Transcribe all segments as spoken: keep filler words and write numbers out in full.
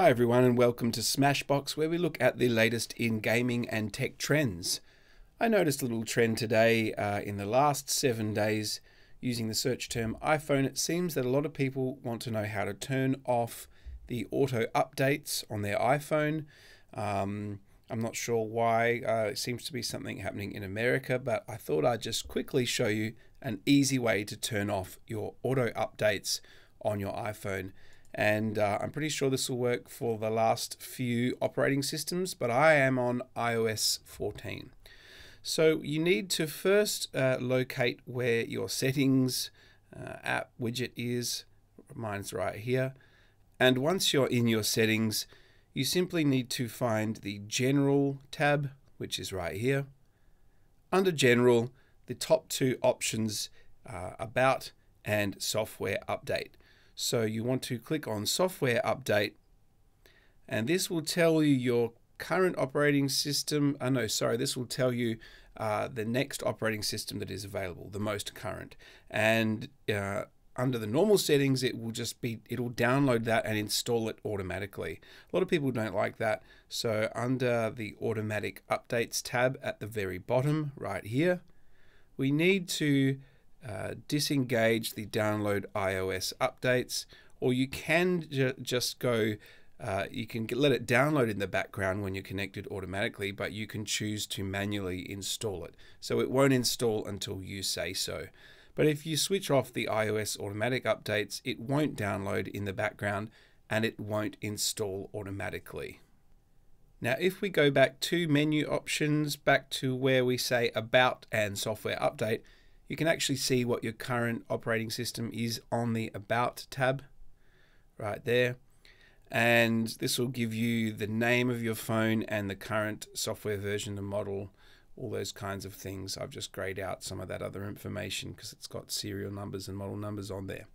Hi everyone and welcome to Smashbox, where we look at the latest in gaming and tech trends. I noticed a little trend today uh, in the last seven days using the search term iPhone. It seems that a lot of people want to know how to turn off the auto updates on their iPhone. Um, I'm not sure why. Uh, it seems to be something happening in America, but I thought I'd just quickly show you an easy way to turn off your auto updates on your iPhone. And uh, I'm pretty sure this will work for the last few operating systems, but I am on i O S fourteen. So you need to first uh, locate where your settings uh, app widget is. Mine's right here. And once you're in your settings, you simply need to find the General tab, which is right here. Under General, the top two options are About and Software Update. So you want to click on Software Update, and this will tell you your current operating system. Oh no, sorry, this will tell you uh, the next operating system that is available, the most current. And uh, under the normal settings, it will just be, it'll download that and install it automatically. A lot of people don't like that. So under the Automatic Updates tab at the very bottom, right here, we need to Uh, disengage the download iOS updates, or you can ju just go, uh, you can let it download in the background when you're connected automatically, but you can choose to manually install it. So it won't install until you say so. But if you switch off the iOS automatic updates, it won't download in the background and it won't install automatically. Now, if we go back to menu options, back to where we say About and Software Update, you can actually see what your current operating system is on the About tab right there. And this will give you the name of your phone and the current software version, the model, all those kinds of things. I've just grayed out some of that other information because it's got serial numbers and model numbers on there.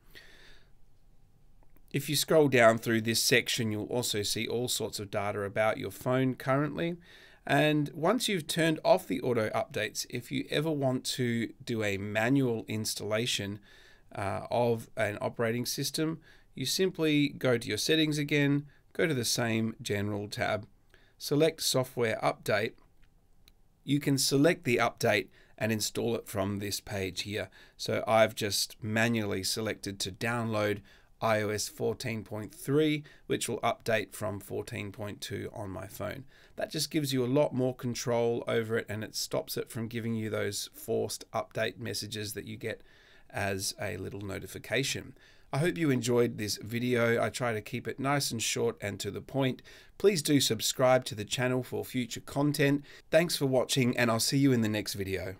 If you scroll down through this section, you'll also see all sorts of data about your phone currently. And once you've turned off the auto updates, if you ever want to do a manual installation uh, of an operating system, you simply go to your settings again, go to the same General tab, select Software Update. You can select the update and install it from this page here. So I've just manually selected to download i O S fourteen point three, which will update from fourteen point two on my phone. That just gives you a lot more control over it, and it stops it from giving you those forced update messages that you get as a little notification. I hope you enjoyed this video. I try to keep it nice and short and to the point. Please do subscribe to the channel for future content. Thanks for watching, and I'll see you in the next video.